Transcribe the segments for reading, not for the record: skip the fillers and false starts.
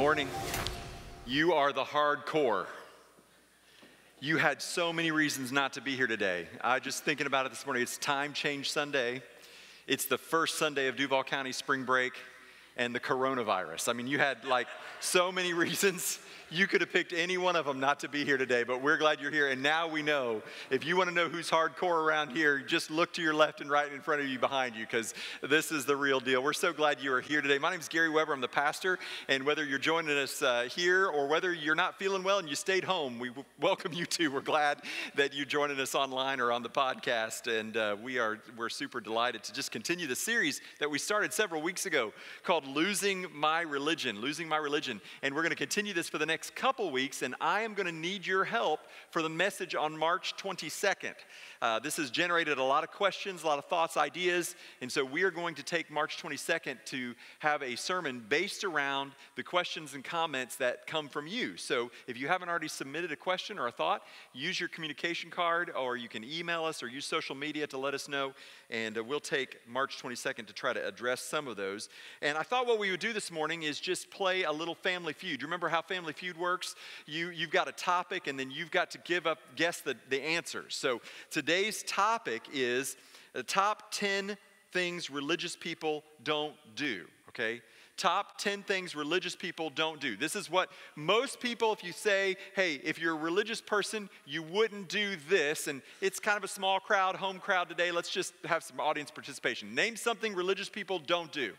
morning. You are the hardcore. You had so many reasons not to be here today. I just thinking about it this morning. It's Time Change Sunday. It's the first Sunday of Duval County spring break and the coronavirus. I mean, you had like so many reasons. You could have picked any one of them not to be here today, but we're glad you're here. And now we know. If you want to know who's hardcore around here, just look to your left and right and in front of you, behind you, because this is the real deal. We're so glad you are here today. My name is Gary Weber. I'm the pastor. And whether you're joining us here or whether you're not feeling well and you stayed home, we welcome you too. We're glad that you're joining us online or on the podcast. And we're super delighted to just continue the series that we started several weeks ago called Losing My Religion. And we're going to continue this for the next couple weeks, and I am going to need your help for the message on March 22nd. This has generated a lot of questions, a lot of thoughts, ideas, and so we are going to take March 22nd to have a sermon based around the questions and comments that come from you. So if you haven't already submitted a question or a thought, use your communication card, or you can email us or use social media to let us know, and we'll take March 22nd to try to address some of those. And I thought what we would do this morning is just play a little Family Feud. You remember how Family Feud works? You've got a topic, and then you've got to guess the answers. So today's topic is the top 10 things religious people don't do, okay? Top 10 things religious people don't do. This is what most people, if you say, hey, if you're a religious person, you wouldn't do this. And it's kind of a small crowd, home crowd today. Let's just have some audience participation. Name something religious people don't do.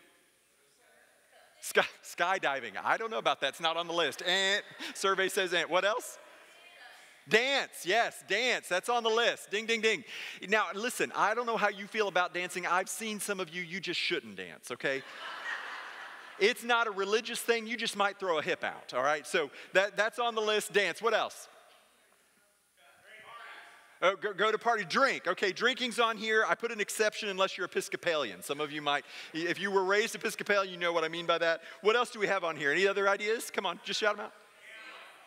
Skydiving. I don't know about that. It's not on the list. Survey says ant. What else? Dance, yes, dance. That's on the list. Ding, ding, ding. Now, listen, I don't know how you feel about dancing. I've seen some of you. You just shouldn't dance, okay? It's not a religious thing. You just might throw a hip out, all right? So that's on the list. Dance. What else? Oh, go to party, drink. Okay, drinking's on here. I put an exception unless you're Episcopalian. Some of you might, if you were raised Episcopalian, you know what I mean by that. What else do we have on here? Any other ideas? Come on, just shout them out.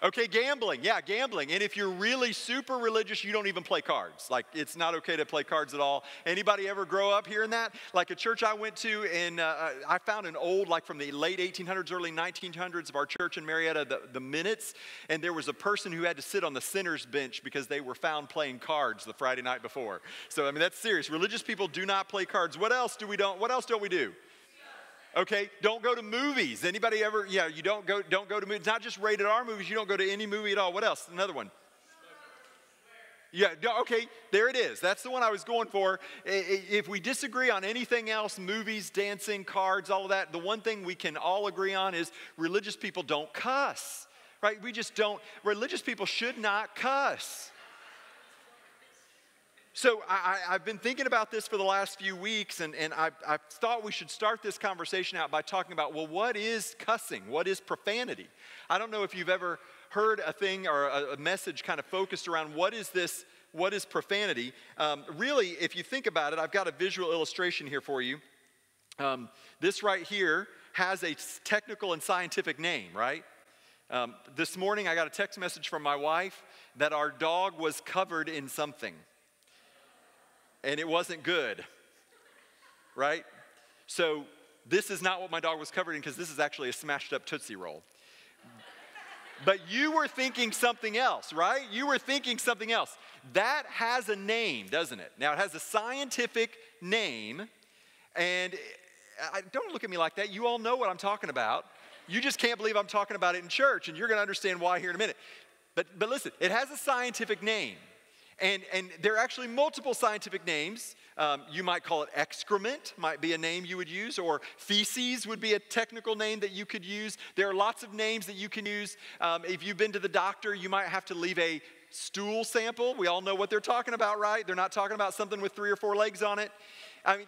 Okay, gambling. Yeah, gambling. And if you're really super religious, you don't even play cards. Like, it's not okay to play cards at all. Anybody ever grow up hearing that? Like a church I went to, and I found an old, like from the late 1800s, early 1900s of our church in Marietta, the minutes. And there was a person who had to sit on the sinner's bench because they were found playing cards the Friday night before. So, I mean, that's serious. Religious people do not play cards. What else don't we do? Okay, don't go to movies. Anybody ever, yeah, you don't go to movies. Not just rated R movies, you don't go to any movie at all. What else? Another one. Yeah, okay, there it is. That's the one I was going for. If we disagree on anything else, movies, dancing, cards, all of that, the one thing we can all agree on is religious people don't cuss, right? We just don't, religious people should not cuss. So I've been thinking about this for the last few weeks, and I thought we should start this conversation out by talking about, well, what is cussing? What is profanity? I don't know if you've ever heard a thing or a message kind of focused around what is this, what is profanity? Really, if you think about it, I've got a visual illustration here for you. This right here has a technical and scientific name, right? This morning I got a text message from my wife that our dog was covered in something. And it wasn't good, right? So this is not what my dog was covered in, because this is actually a smashed up Tootsie Roll. But you were thinking something else, right? You were thinking something else. That has a name, doesn't it? Now, it has a scientific name, and don't look at me like that. You all know what I'm talking about. You just can't believe I'm talking about it in church, and you're going to understand why here in a minute. But listen, it has a scientific name. And there are actually multiple scientific names. You might call it excrement, might be a name you would use, or feces would be a technical name that you could use. There are lots of names that you can use. If you've been to the doctor, you might have to leave a stool sample. We all know what they're talking about, right? They're not talking about something with 3 or 4 legs on it. I mean,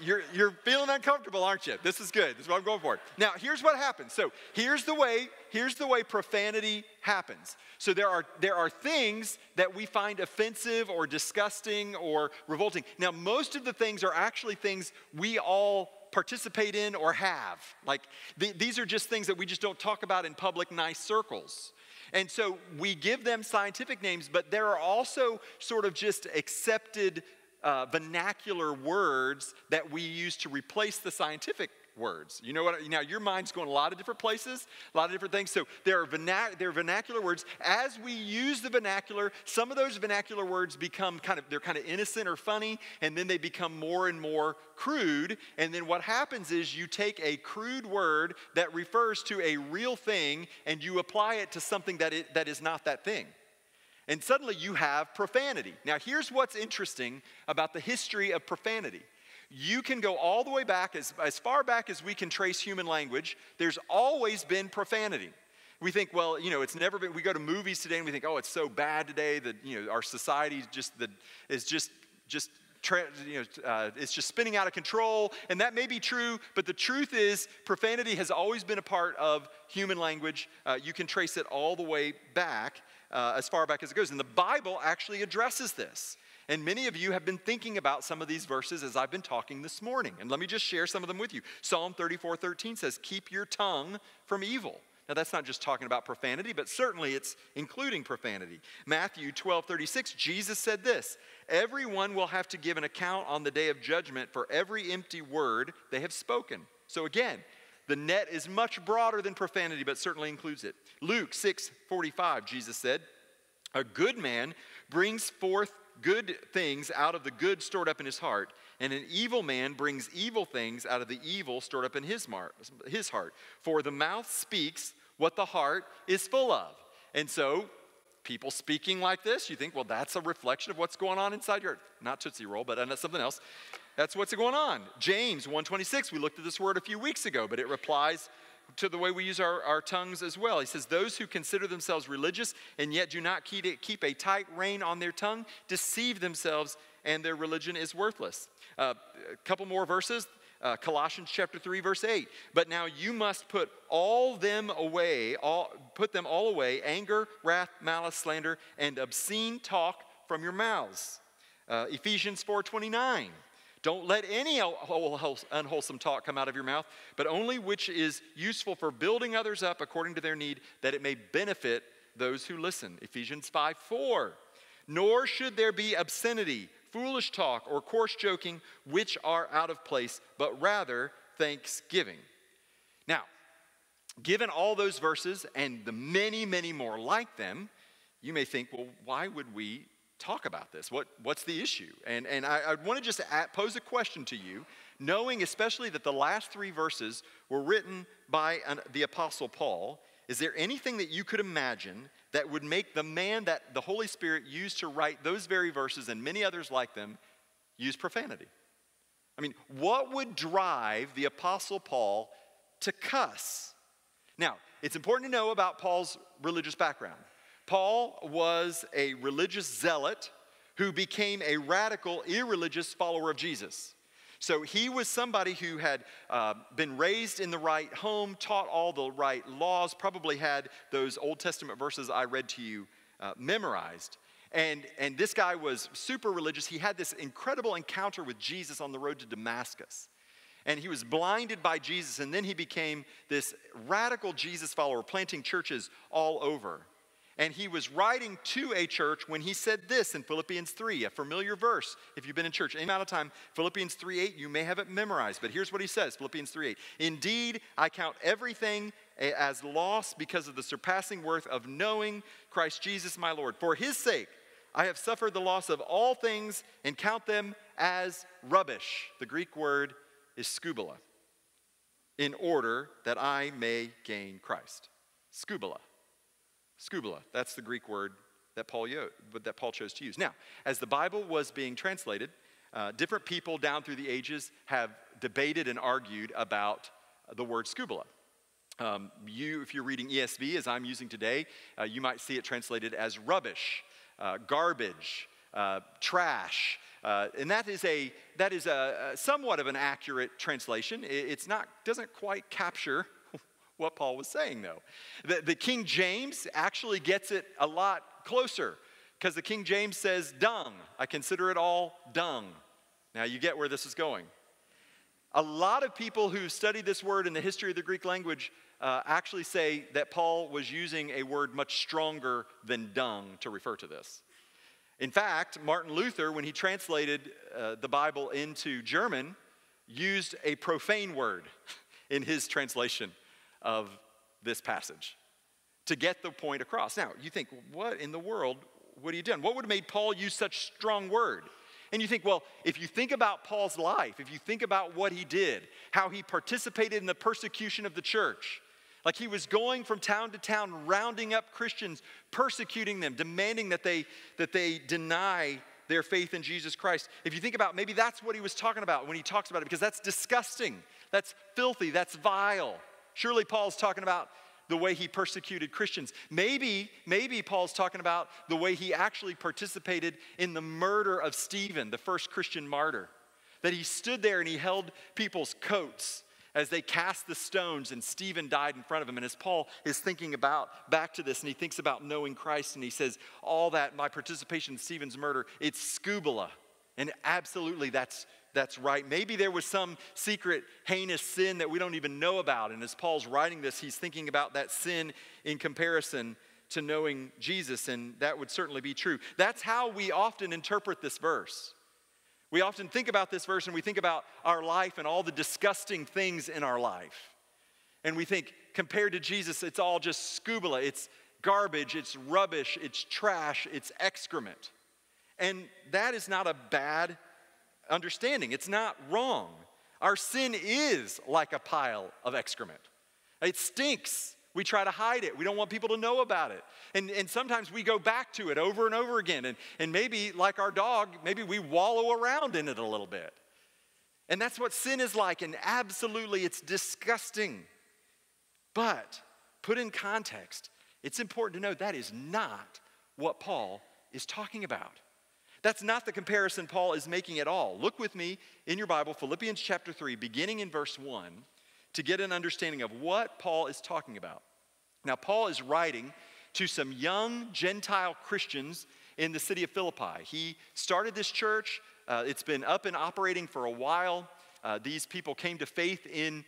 you're feeling uncomfortable, aren't you? This is good. This is what I'm going for. Now, here's what happens. So here's the way profanity happens. So there are things that we find offensive or disgusting or revolting. Now, most of the things are actually things we all participate in or have. Like, these are just things that we just don't talk about in public nice circles. And so we give them scientific names, but there are also sort of just accepted vernacular words that we use to replace the scientific words. You know what? Now, your mind's going a lot of different places, a lot of different things. So there are vernacular words. As we use the vernacular, some of those vernacular words become kind of innocent or funny, and then they become more and more crude. And then what happens is you take a crude word that refers to a real thing, and you apply it to something that is not that thing. And suddenly you have profanity. Now, here's what's interesting about the history of profanity. You can go all the way back, as far back as we can trace human language, there's always been profanity. We think, well, you know, it's never been, we go to movies today and we think, oh, it's so bad today that, you know, our society is just spinning out of control. And that may be true, but the truth is profanity has always been a part of human language. You can trace it all the way back, as far back as it goes. And the Bible actually addresses this. And many of you have been thinking about some of these verses as I've been talking this morning. And let me just share some of them with you. Psalm 34:13 says, keep your tongue from evil. Now, that's not just talking about profanity, but certainly it's including profanity. Matthew 12:36, Jesus said this, everyone will have to give an account on the day of judgment for every empty word they have spoken. So again, the net is much broader than profanity, but certainly includes it. Luke 6:45, Jesus said, a good man brings forth good things out of the good stored up in his heart, and an evil man brings evil things out of the evil stored up in his heart. For the mouth speaks what the heart is full of. And so, people speaking like this, you think, well, that's a reflection of what's going on inside your heart. Not Tootsie Roll, but that's something else. That's what's going on. James 1:26, we looked at this word a few weeks ago, but it replies to the way we use our tongues as well. He says, those who consider themselves religious and yet do not keep a tight rein on their tongue deceive themselves, and their religion is worthless. A couple more verses. Colossians chapter 3, verse 8. But now you must put them all away, anger, wrath, malice, slander, and obscene talk from your mouths. Ephesians 4:29. Don't let any unwholesome talk come out of your mouth, but only which is useful for building others up according to their need, that it may benefit those who listen. Ephesians 5:4. Nor should there be obscenity, foolish talk, or coarse joking, which are out of place, but rather thanksgiving. Now, given all those verses and the many, many more like them, you may think, well, why would we talk about this? What's the issue? And I want to just pose a question to you, knowing especially that the last three verses were written by the Apostle Paul. Is there anything that you could imagine that would make the man that the Holy Spirit used to write those very verses and many others like them use profanity? I mean, what would drive the Apostle Paul to cuss? Now, it's important to know about Paul's religious background. Paul was a religious zealot who became a radical, irreligious follower of Jesus. So he was somebody who had been raised in the right home, taught all the right laws, probably had those Old Testament verses I read to you memorized. And this guy was super religious. He had this incredible encounter with Jesus on the road to Damascus. And he was blinded by Jesus, and then he became this radical Jesus follower, planting churches all over. And he was writing to a church when he said this in Philippians 3, a familiar verse. If you've been in church any amount of time, Philippians 3:8, you may have it memorized. But here's what he says, Philippians 3:8. Indeed, I count everything as loss because of the surpassing worth of knowing Christ Jesus my Lord. For his sake, I have suffered the loss of all things and count them as rubbish. The Greek word is skubala, in order that I may gain Christ. Skubala. Skubala, that's the Greek word that Paul chose to use. Now, as the Bible was being translated, different people down through the ages have debated and argued about the word skubala. If you're reading ESV, as I'm using today, you might see it translated as rubbish, garbage, trash. And that is a somewhat of an accurate translation. It doesn't quite capture what Paul was saying, though. The King James actually gets it a lot closer, because the King James says dung. I consider it all dung. Now you get where this is going. A lot of people who study this word in the history of the Greek language actually say that Paul was using a word much stronger than dung to refer to this. In fact, Martin Luther, when he translated the Bible into German, used a profane word in his translation of this passage to get the point across. Now, you think, what in the world would he have done? What would have made Paul use such strong word? And you think, well, if you think about Paul's life, if you think about what he did, how he participated in the persecution of the church, like he was going from town to town, rounding up Christians, persecuting them, demanding that they deny their faith in Jesus Christ. If you think about, maybe that's what he was talking about when he talks about it, because that's disgusting, that's filthy, that's vile. Surely Paul's talking about the way he persecuted Christians. Maybe Paul's talking about the way he actually participated in the murder of Stephen, the first Christian martyr. That he stood there and he held people's coats as they cast the stones and Stephen died in front of him. And as Paul is thinking about back to this and he thinks about knowing Christ and he says, all that, my participation in Stephen's murder, it's Skubala. And absolutely, that's right. Maybe there was some secret heinous sin that we don't even know about. And as Paul's writing this, he's thinking about that sin in comparison to knowing Jesus. And that would certainly be true. That's how we often interpret this verse. We often think about this verse and we think about our life and all the disgusting things in our life. And we think, compared to Jesus, it's all just Skubala. It's garbage, it's rubbish, it's trash, it's excrement. And that is not a bad understanding. It's not wrong. Our sin is like a pile of excrement. It stinks. We try to hide it. We don't want people to know about it. And sometimes we go back to it over and over again. And maybe like our dog, maybe we wallow around in it a little bit. And that's what sin is like. And absolutely, it's disgusting. But put in context, it's important to know that is not what Paul is talking about. That's not the comparison Paul is making at all. Look with me in your Bible, Philippians chapter 3, beginning in verse 1, to get an understanding of what Paul is talking about. Now, Paul is writing to some young Gentile Christians in the city of Philippi. He started this church. It's been up and operating for a while. These people came to faith in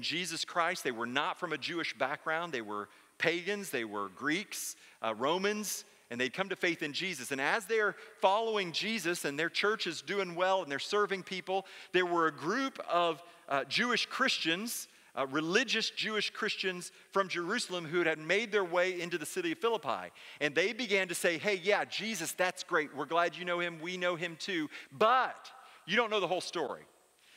Jesus Christ. They were not from a Jewish background. They were pagans. They were Greeks, Romans. And they'd come to faith in Jesus. And as they're following Jesus and their church is doing well and they're serving people, there were a group of Jewish Christians, religious Jewish Christians from Jerusalem who had made their way into the city of Philippi. And they began to say, hey, yeah, Jesus, that's great. We're glad you know him. We know him too. But you don't know the whole story.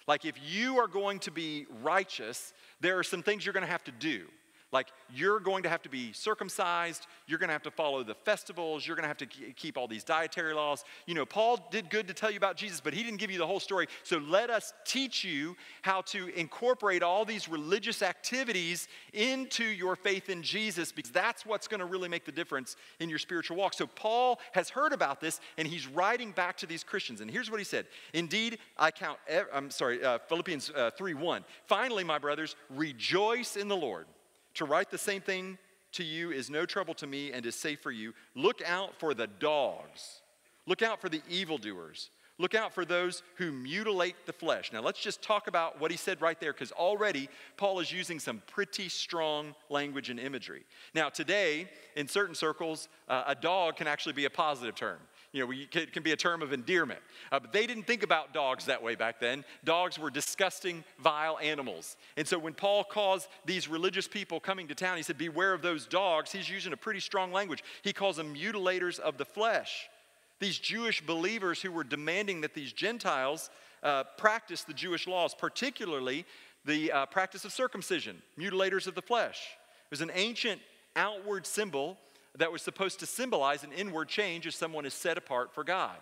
Like if you are going to be righteous, there are some things you're going to have to do. Like, you're going to have to be circumcised, you're going to have to follow the festivals, you're going to have to keep all these dietary laws. You know, Paul did good to tell you about Jesus, but he didn't give you the whole story. So let us teach you how to incorporate all these religious activities into your faith in Jesus, because that's what's going to really make the difference in your spiritual walk. So Paul has heard about this, and he's writing back to these Christians. And here's what he said. Indeed, Philippians 3:1. Finally, my brothers, rejoice in the Lord. To write the same thing to you is no trouble to me and is safe for you. Look out for the dogs. Look out for the evildoers. Look out for those who mutilate the flesh. Now let's just talk about what he said right there, because already Paul is using some pretty strong language and imagery. Now today, in certain circles, a dog can actually be a positive term. You know, it can be a term of endearment. But they didn't think about dogs that way back then. Dogs were disgusting, vile animals. And so when Paul calls these religious people coming to town, he said, beware of those dogs. He's using a pretty strong language. He calls them mutilators of the flesh. These Jewish believers who were demanding that these Gentiles practice the Jewish laws, particularly the practice of circumcision, mutilators of the flesh. It was an ancient outward symbol that was supposed to symbolize an inward change as someone is set apart for God.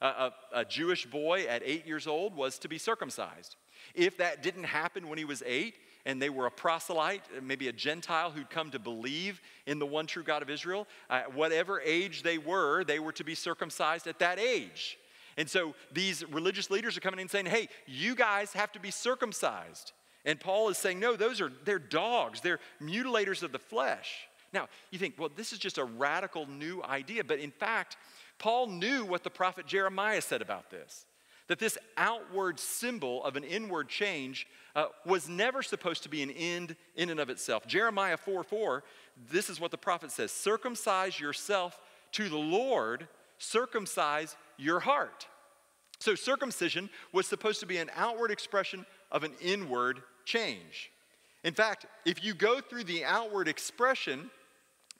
A Jewish boy at 8 years old was to be circumcised. If that didn't happen when he was 8, and they were a proselyte, maybe a Gentile who'd come to believe in the one true God of Israel, whatever age they were to be circumcised at that age. And so these religious leaders are coming in and saying, hey, you guys have to be circumcised. And Paul is saying, no, they're dogs. They're mutilators of the flesh. Now, you think, well, this is just a radical new idea. But in fact, Paul knew what the prophet Jeremiah said about this, that this outward symbol of an inward change was never supposed to be an end in and of itself. Jeremiah 4:4, this is what the prophet says, circumcise yourself to the Lord, circumcise your heart. So circumcision was supposed to be an outward expression of an inward change. In fact, if you go through the outward expression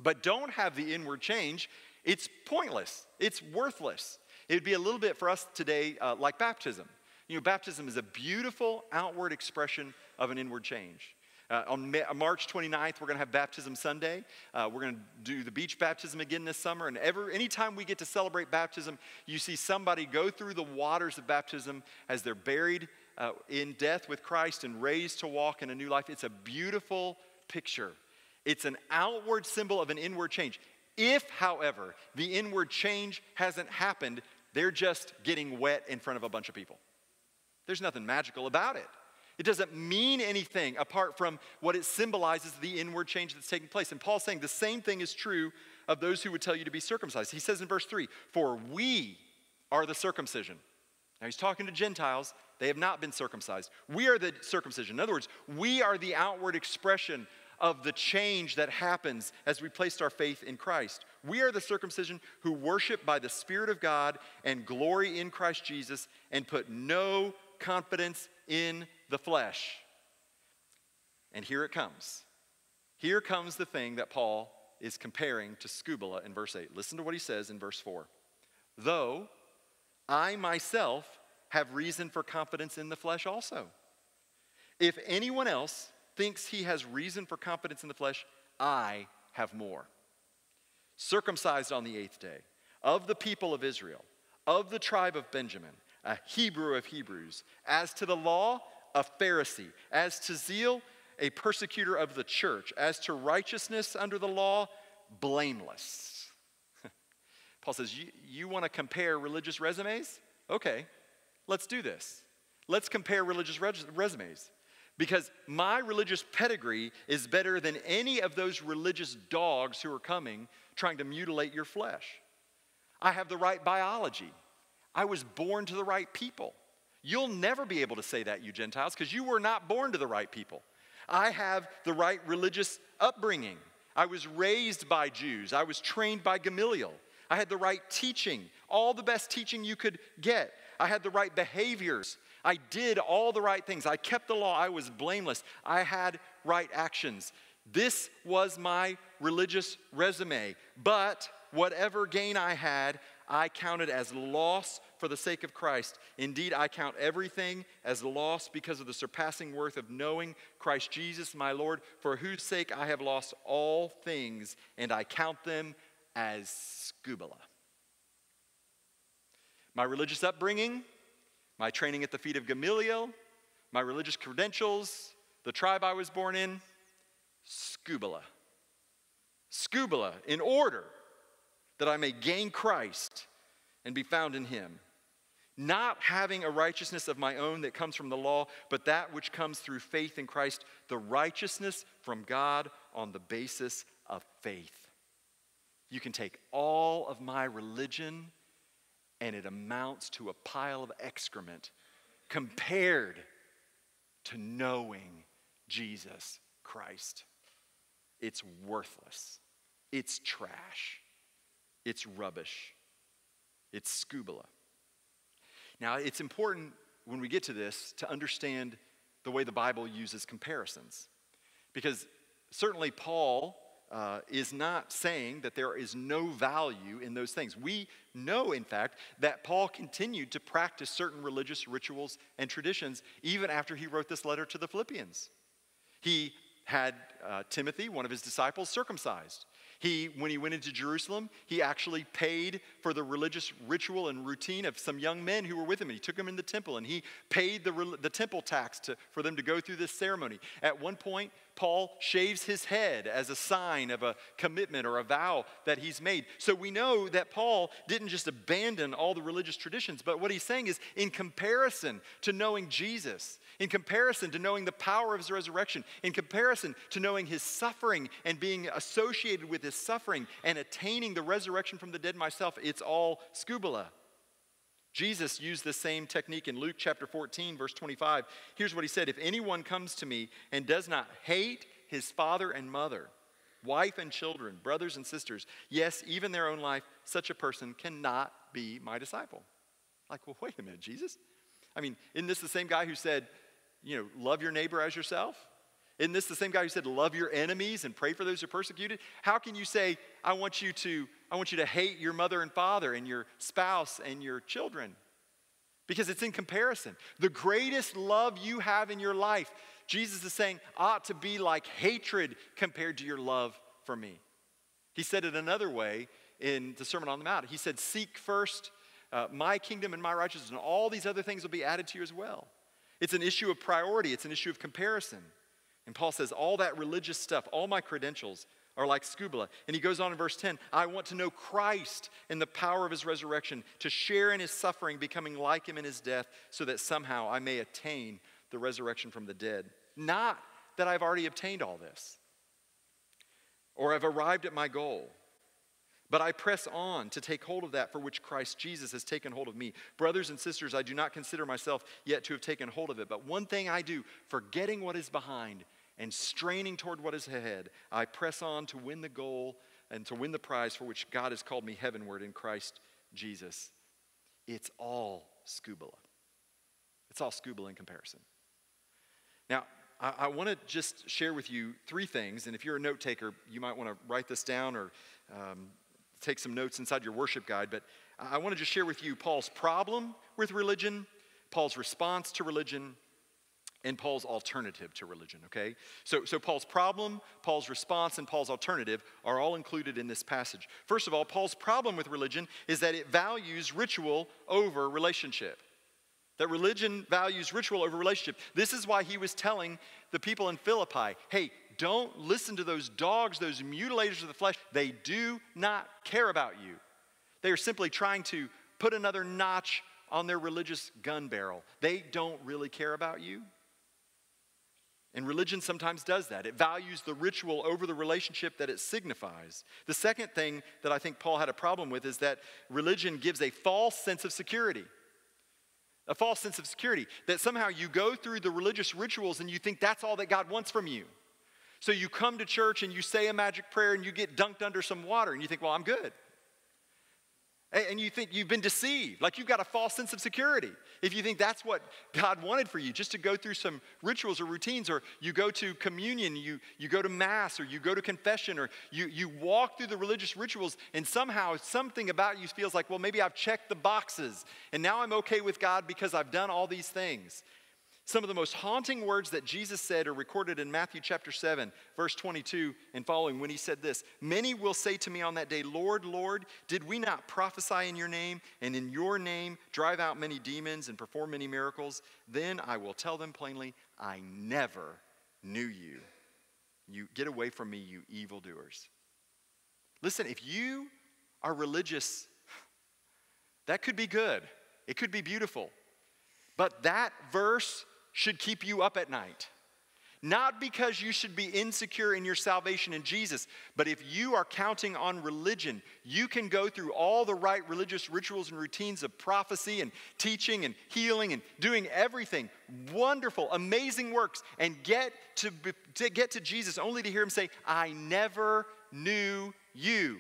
but don't have the inward change, it's pointless. It's worthless. It would be a little bit for us today like baptism. You know, baptism is a beautiful outward expression of an inward change. On March 29th, we're going to have Baptism Sunday. We're going to do the beach baptism again this summer. And anytime we get to celebrate baptism, you see somebody go through the waters of baptism as they're buried in death with Christ and raised to walk in a new life. It's a beautiful picture. It's an outward symbol of an inward change. If, however, the inward change hasn't happened, they're just getting wet in front of a bunch of people. There's nothing magical about it. It doesn't mean anything apart from what it symbolizes, the inward change that's taking place. And Paul's saying the same thing is true of those who would tell you to be circumcised. He says in verse 3, "For we are the circumcision." Now he's talking to Gentiles. They have not been circumcised. We are the circumcision. In other words, we are the outward expression of the change that happens as we placed our faith in Christ. We are the circumcision who worship by the Spirit of God and glory in Christ Jesus and put no confidence in the flesh. And here it comes. Here comes the thing that Paul is comparing to Skubala in verse 8. Listen to what he says in verse 4. "Though I myself have reason for confidence in the flesh also. If anyone else thinks he has reason for confidence in the flesh, I have more. Circumcised on the 8th day, of the people of Israel, of the tribe of Benjamin, a Hebrew of Hebrews, as to the law, a Pharisee, as to zeal, a persecutor of the church, as to righteousness under the law, blameless." Paul says, you want to compare religious resumes? Okay, let's do this. Let's compare religious resumes. Because my religious pedigree is better than any of those religious dogs who are coming trying to mutilate your flesh. I have the right biology. I was born to the right people. You'll never be able to say that, you Gentiles, because you were not born to the right people. I have the right religious upbringing. I was raised by Jews. I was trained by Gamaliel. I had the right teaching, all the best teaching you could get. I had the right behaviors. I did all the right things. I kept the law. I was blameless. I had right actions. This was my religious resume. But whatever gain I had, I counted as loss for the sake of Christ. Indeed, I count everything as loss because of the surpassing worth of knowing Christ Jesus, my Lord, for whose sake I have lost all things, and I count them as Skubala. My religious upbringing, my training at the feet of Gamaliel, my religious credentials, the tribe I was born in, Skubala. Skubala, in order that I may gain Christ and be found in him, not having a righteousness of my own that comes from the law, but that which comes through faith in Christ, the righteousness from God on the basis of faith. You can take all of my religion and it amounts to a pile of excrement compared to knowing Jesus Christ. It's worthless. It's trash. It's rubbish. It's Skubala. Now, it's important when we get to this to understand the way the Bible uses comparisons. Because certainly Paul is not saying that there is no value in those things. We know, in fact, that Paul continued to practice certain religious rituals and traditions even after he wrote this letter to the Philippians. He had Timothy, one of his disciples, circumcised. When he went into Jerusalem, he actually paid for the religious ritual and routine of some young men who were with him. And he took them in the temple, and he paid the temple tax for them to go through this ceremony. At one point, Paul shaves his head as a sign of a commitment or a vow that he's made. So we know that Paul didn't just abandon all the religious traditions, but what he's saying is in comparison to knowing Jesus, in comparison to knowing the power of his resurrection, in comparison to knowing his suffering and being associated with his suffering and attaining the resurrection from the dead myself, it's all Skubala. Jesus used the same technique in Luke chapter 14, verse 25. Here's what he said: "If anyone comes to me and does not hate his father and mother, wife and children, brothers and sisters, yes, even their own life, such a person cannot be my disciple." Like, well, wait a minute, Jesus. I mean, isn't this the same guy who said, you know, love your neighbor as yourself? Isn't this the same guy who said, love your enemies and pray for those who are persecuted? How can you say, I want you to hate your mother and father and your spouse and your children? Because it's in comparison. The greatest love you have in your life, Jesus is saying, ought to be like hatred compared to your love for me. He said it another way in the Sermon on the Mount. He said, seek first my kingdom and my righteousness, and all these other things will be added to you as well. It's an issue of priority. It's an issue of comparison. And Paul says, all that religious stuff, all my credentials are like Skubala. And he goes on in verse 10, I want to know Christ and the power of his resurrection, to share in his suffering, becoming like him in his death, so that somehow I may attain the resurrection from the dead. Not that I've already obtained all this, or I've arrived at my goal, but I press on to take hold of that for which Christ Jesus has taken hold of me. Brothers and sisters, I do not consider myself yet to have taken hold of it, but one thing I do, forgetting what is behind and straining toward what is ahead, I press on to win the goal and to win the prize for which God has called me heavenward in Christ Jesus. It's all Skubala. It's all Skubala in comparison. Now, I want to just share with you three things, and if you're a note taker, you might want to write this down or take some notes inside your worship guide, but I want to just share with you Paul's problem with religion, Paul's response to religion, and Paul's alternative to religion, okay? So Paul's problem, Paul's response, and Paul's alternative are all included in this passage. First of all, Paul's problem with religion is that it values ritual over relationship. That religion values ritual over relationship. This is why he was telling the people in Philippi, hey, don't listen to those dogs, those mutilators of the flesh. They do not care about you. They are simply trying to put another notch on their religious gun barrel. They don't really care about you. And religion sometimes does that. It values the ritual over the relationship that it signifies. The second thing that I think Paul had a problem with is that religion gives a false sense of security. A false sense of security, that somehow you go through the religious rituals and you think that's all that God wants from you. So you come to church and you say a magic prayer and you get dunked under some water and you think, well, I'm good. And you think you've been deceived, like you've got a false sense of security. If you think that's what God wanted for you, just to go through some rituals or routines, or you go to communion, you go to mass, or you go to confession, or you walk through the religious rituals, and somehow something about you feels like, well, maybe I've checked the boxes, and now I'm okay with God because I've done all these things. Some of the most haunting words that Jesus said are recorded in Matthew chapter 7, verse 22 and following, when he said this, many will say to me on that day, Lord, Lord, did we not prophesy in your name, and in your name drive out many demons and perform many miracles? Then I will tell them plainly, I never knew you. You get away from me, you evildoers. Listen, if you are religious, that could be good. It could be beautiful. But that verse should keep you up at night. Not because you should be insecure in your salvation in Jesus, but if you are counting on religion, you can go through all the right religious rituals and routines of prophecy and teaching and healing and doing everything, wonderful, amazing works, and get to Jesus only to hear him say, I never knew you.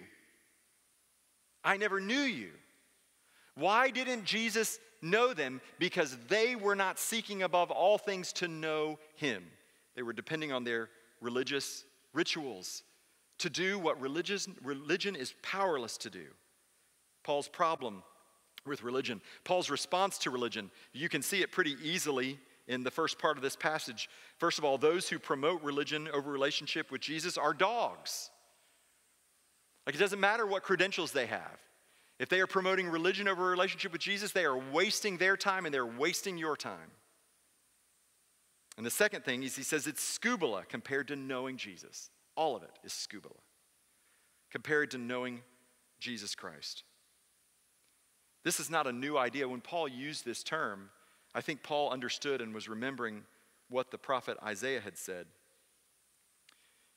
I never knew you. Why didn't Jesus know them? Because they were not seeking above all things to know him. They were depending on their religious rituals to do what religion is powerless to do. Paul's problem with religion. Paul's response to religion. You can see it pretty easily in the first part of this passage. First of all, those who promote religion over relationship with Jesus are dogs. Like, it doesn't matter what credentials they have. If they are promoting religion over a relationship with Jesus, they are wasting their time and they're wasting your time. And the second thing is, he says it's Skubala compared to knowing Jesus. All of it is Skubala compared to knowing Jesus Christ. This is not a new idea. When Paul used this term, I think Paul understood and was remembering what the prophet Isaiah had said.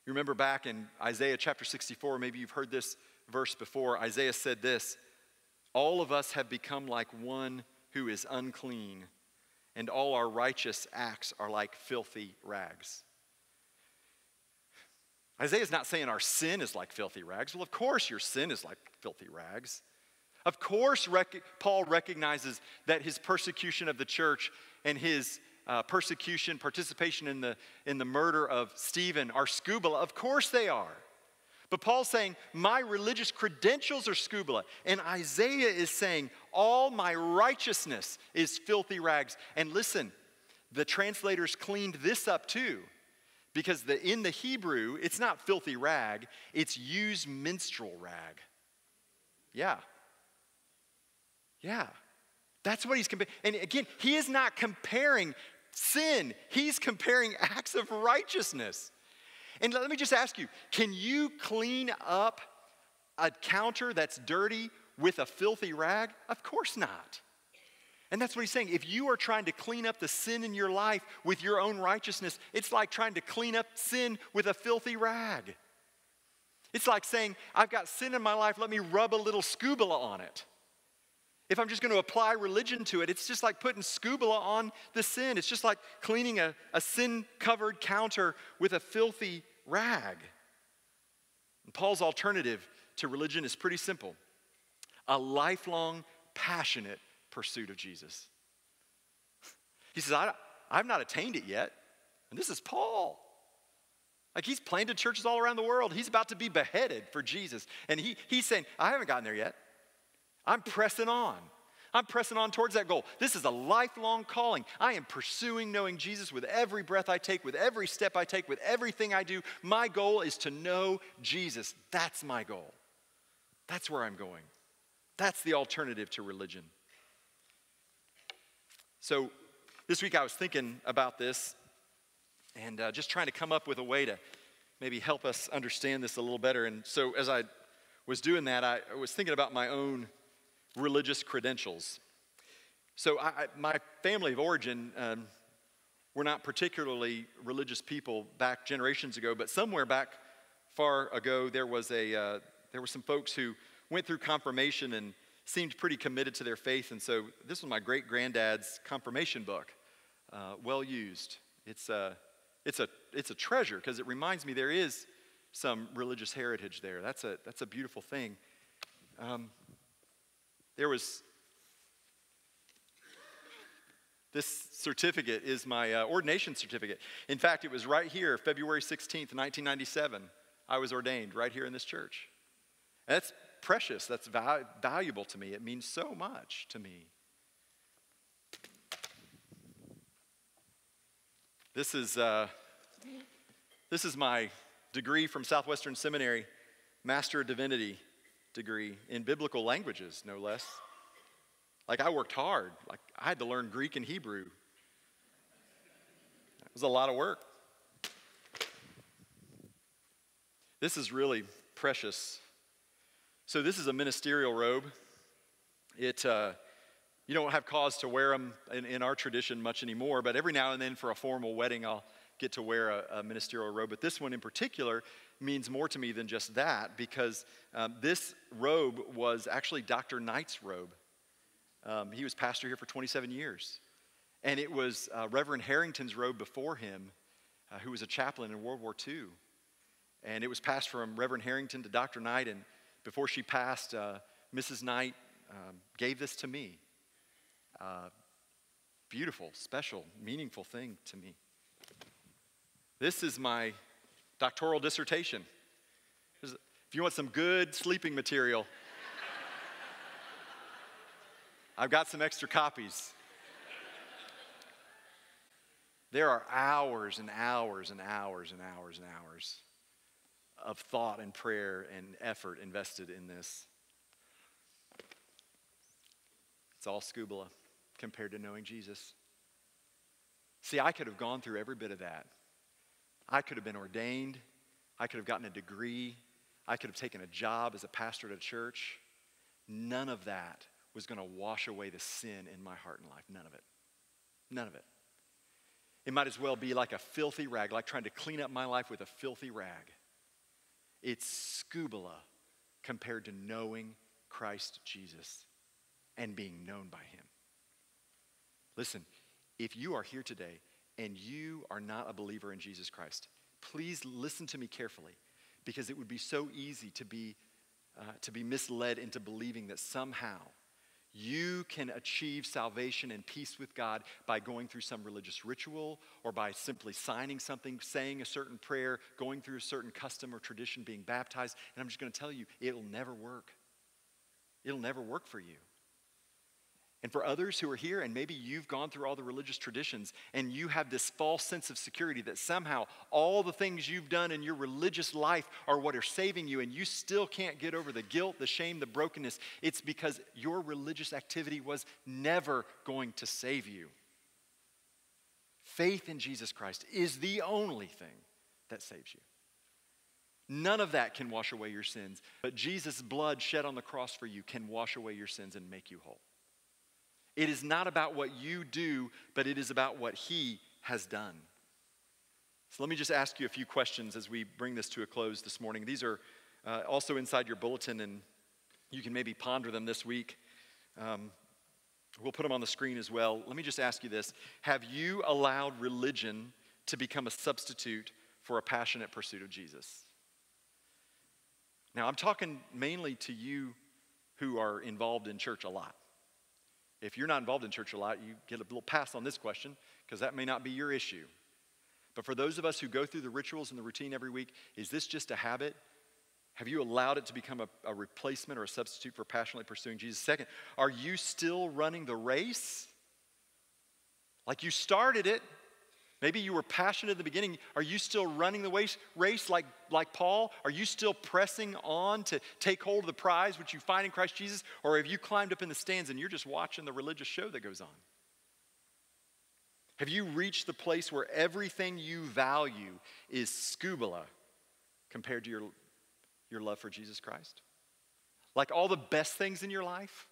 You remember back in Isaiah chapter 64, maybe you've heard this verse before, Isaiah said this, all of us have become like one who is unclean, and all our righteous acts are like filthy rags. Isaiah's not saying our sin is like filthy rags. Well, of course your sin is like filthy rags. Of course, Paul recognizes that his persecution of the church and his participation in the murder of Stephen are Skubala. Of course they are. But Paul's saying, my religious credentials are Skubala. And Isaiah is saying, all my righteousness is filthy rags. And listen, the translators cleaned this up too. Because in the Hebrew, it's not filthy rag, it's used minstrel rag. Yeah. Yeah. That's what he's comparing. And again, he is not comparing sin. He's comparing acts of righteousness. And let me just ask you, can you clean up a counter that's dirty with a filthy rag? Of course not. And that's what he's saying. If you are trying to clean up the sin in your life with your own righteousness, it's like trying to clean up sin with a filthy rag. It's like saying, I've got sin in my life, let me rub a little Skubala on it. If I'm just going to apply religion to it, it's just like putting Skubala on the sin. It's just like cleaning a sin-covered counter with a filthy rag. And Paul's alternative to religion is pretty simple. A lifelong, passionate pursuit of Jesus. He says, I've not attained it yet. And this is Paul. Like, he's planted churches all around the world. He's about to be beheaded for Jesus. And he's saying, I haven't gotten there yet. I'm pressing on. I'm pressing on towards that goal. This is a lifelong calling. I am pursuing knowing Jesus with every breath I take, with every step I take, with everything I do. My goal is to know Jesus. That's my goal. That's where I'm going. That's the alternative to religion. So this week I was thinking about this and just trying to come up with a way to maybe help us understand this a little better. And so as I was doing that, I was thinking about my own religious credentials. So my family of origin were not particularly religious people back generations ago, but somewhere back far ago there were some folks who went through confirmation and seemed pretty committed to their faith. And so this was my great granddad's confirmation book, well used. It's a treasure because it reminds me there is some religious heritage there. That's a beautiful thing. There was, this certificate is my ordination certificate. In fact, it was right here, February 16th, 1997. I was ordained right here in this church. And that's precious. That's valuable to me. It means so much to me. This is my degree from Southwestern Seminary, Master of Divinity degree in biblical languages, no less. Like, I worked hard. Like, I had to learn Greek and Hebrew. That was a lot of work. This is really precious. So this is a ministerial robe. You don't have cause to wear them in our tradition much anymore, but every now and then for a formal wedding, I'll get to wear a ministerial robe. But this one in particular means more to me than just that, because this robe was actually Dr. Knight's robe. He was pastor here for 27 years. And it was Reverend Harrington's robe before him, who was a chaplain in World War II. And it was passed from Reverend Harrington to Dr. Knight, and before she passed, Mrs. Knight gave this to me. Beautiful, special, meaningful thing to me. This is my doctoral dissertation. If you want some good sleeping material, I've got some extra copies. There are hours and hours and hours and hours and hours of thought and prayer and effort invested in this. It's all Skubala compared to knowing Jesus. See, I could have gone through every bit of that. I could have been ordained. I could have gotten a degree. I could have taken a job as a pastor at a church. None of that was going to wash away the sin in my heart and life. None of it. None of it. It might as well be like a filthy rag, like trying to clean up my life with a filthy rag. It's Skubala compared to knowing Christ Jesus and being known by him. Listen, if you are here today and you are not a believer in Jesus Christ, please listen to me carefully, because it would be so easy to be to be misled into believing that somehow you can achieve salvation and peace with God by going through some religious ritual or by simply signing something, saying a certain prayer, going through a certain custom or tradition, being baptized. And I'm just going to tell you, it'll never work. It'll never work for you. And for others who are here, and maybe you've gone through all the religious traditions and you have this false sense of security that somehow all the things you've done in your religious life are what are saving you, and you still can't get over the guilt, the shame, the brokenness. It's because your religious activity was never going to save you. Faith in Jesus Christ is the only thing that saves you. None of that can wash away your sins, but Jesus' blood shed on the cross for you can wash away your sins and make you whole. It is not about what you do, but it is about what he has done. So let me just ask you a few questions as we bring this to a close this morning. These are also inside your bulletin, and you can maybe ponder them this week. We'll put them on the screen as well. Let me just ask you this. Have you allowed religion to become a substitute for a passionate pursuit of Jesus? Now, I'm talking mainly to you who are involved in church a lot. If you're not involved in church a lot, you get a little pass on this question because that may not be your issue. But for those of us who go through the rituals and the routine every week, is this just a habit? Have you allowed it to become a replacement or a substitute for passionately pursuing Jesus? Second, are you still running the race? Like you started it. Maybe you were passionate at the beginning. Are you still running the race like Paul? Are you still pressing on to take hold of the prize which you find in Christ Jesus? Or have you climbed up in the stands and you're just watching the religious show that goes on? Have you reached the place where everything you value is Skubala compared to your love for Jesus Christ? Like all the best things in your life?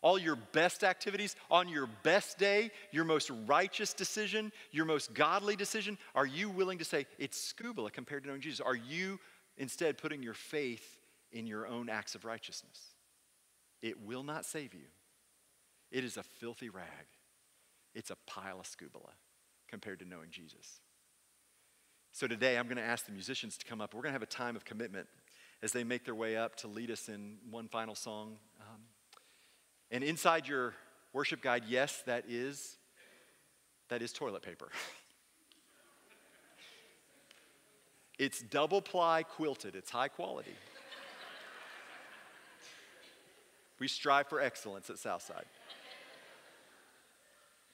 All your best activities, on your best day, your most righteous decision, your most godly decision, are you willing to say, it's Skubala compared to knowing Jesus? Are you instead putting your faith in your own acts of righteousness? It will not save you. It is a filthy rag. It's a pile of Skubala compared to knowing Jesus. So today I'm going to ask the musicians to come up. We're going to have a time of commitment as they make their way up to lead us in one final song. And inside your worship guide, yes, that is toilet paper. It's double ply quilted. It's high quality. We strive for excellence at Southside.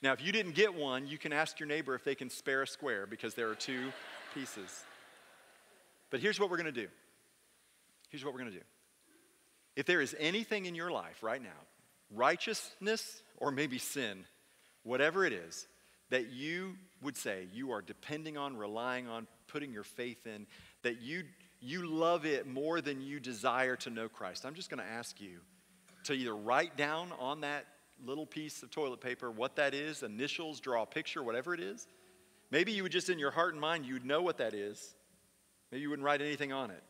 Now, if you didn't get one, you can ask your neighbor if they can spare a square because there are two pieces. But here's what we're going to do. Here's what we're going to do. If there is anything in your life right now, righteousness or maybe sin, whatever it is, that you would say you are depending on, relying on, putting your faith in, that you love it more than you desire to know Christ, I'm just going to ask you to either write down on that little piece of toilet paper what that is, initials, draw a picture, whatever it is. Maybe you would just in your heart and mind, you'd know what that is. Maybe you wouldn't write anything on it.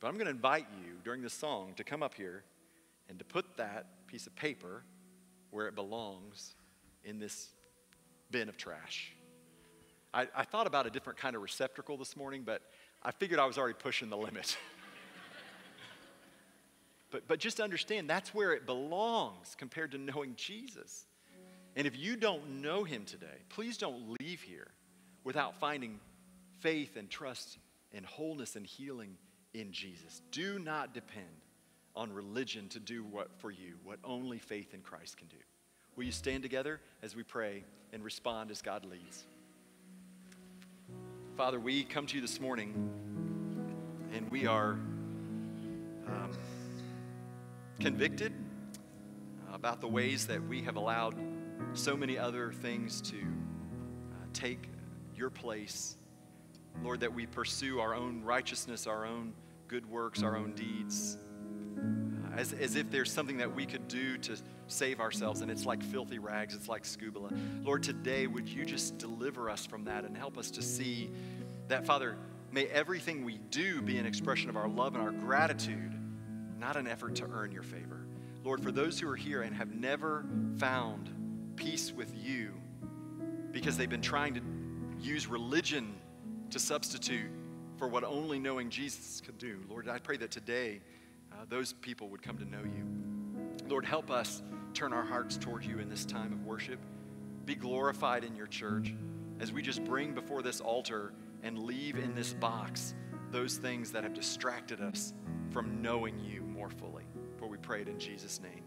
But I'm going to invite you during this song to come up here and to put that piece of paper where it belongs, in this bin of trash. I thought about a different kind of receptacle this morning, but I figured I was already pushing the limit. But just understand, that's where it belongs compared to knowing Jesus. And if you don't know him today, please don't leave here without finding faith and trust and wholeness and healing in Jesus. Do not depend on religion to do what for you, what only faith in Christ can do. Will you stand together as we pray and respond as God leads? Father, we come to you this morning, and we are convicted about the ways that we have allowed so many other things to take your place. Lord, that we pursue our own righteousness, our own good works, our own deeds, as if there's something that we could do to save ourselves, and it's like filthy rags, it's like Skubala. Lord, today, would you just deliver us from that and help us to see that, Father, may everything we do be an expression of our love and our gratitude, not an effort to earn your favor. Lord, for those who are here and have never found peace with you because they've been trying to use religion to substitute for what only knowing Jesus could do, Lord, I pray that today those people would come to know you. Lord, help us turn our hearts toward you in this time of worship. Be glorified in your church as we just bring before this altar and leave in this box those things that have distracted us from knowing you more fully. For we pray it in Jesus' name.